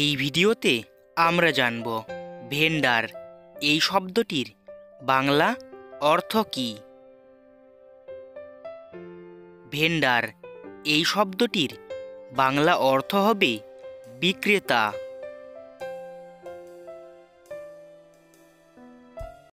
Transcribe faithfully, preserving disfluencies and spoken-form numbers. এই ভিডিওতে আমরা জানব ভেন্ডার এই শব্দটির বাংলা অর্থ কী। ভেন্ডার এই শব্দটির বাংলা অর্থ হবে বিক্রেতা।